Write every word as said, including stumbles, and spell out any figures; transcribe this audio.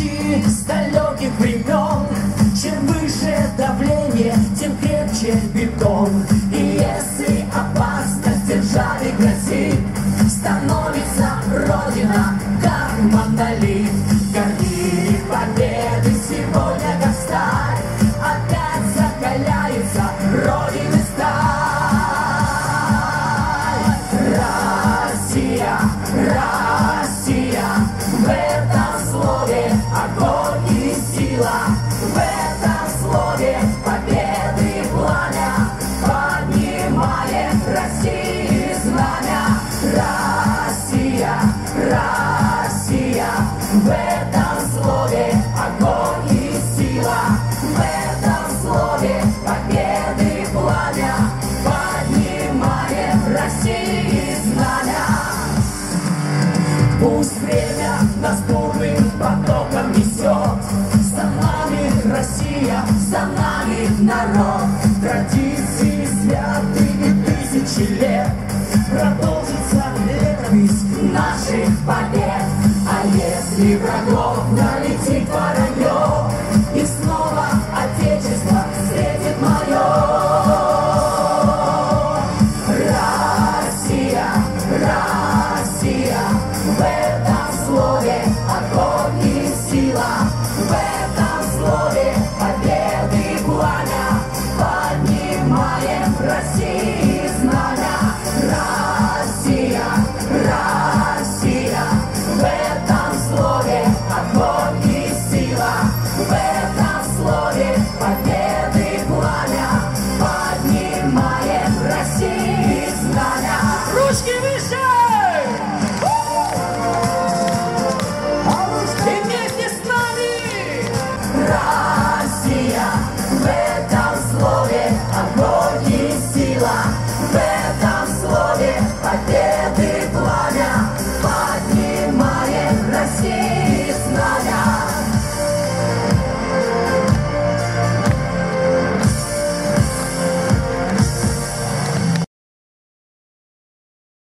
Люди с далеких времен, чем выше давление, тем крепче бетон. И если опасность державе грозит, становится Родина как монолит. Гордили победы сегодня, как сталь, опять закаляется Родины сталь. Россия, Россия, в этом слове огонь и сила, в этом слове победы пламя, поднимает России знамя. Россия, Россия, в этом слове огонь и сила, в этом слове победы пламя, поднимает России знамя. Пусть время нас бурным потоком несет, за нами Россия, за нами народ. Традиции святые тысячи лет, продолжится летопись наших побед. А если врагов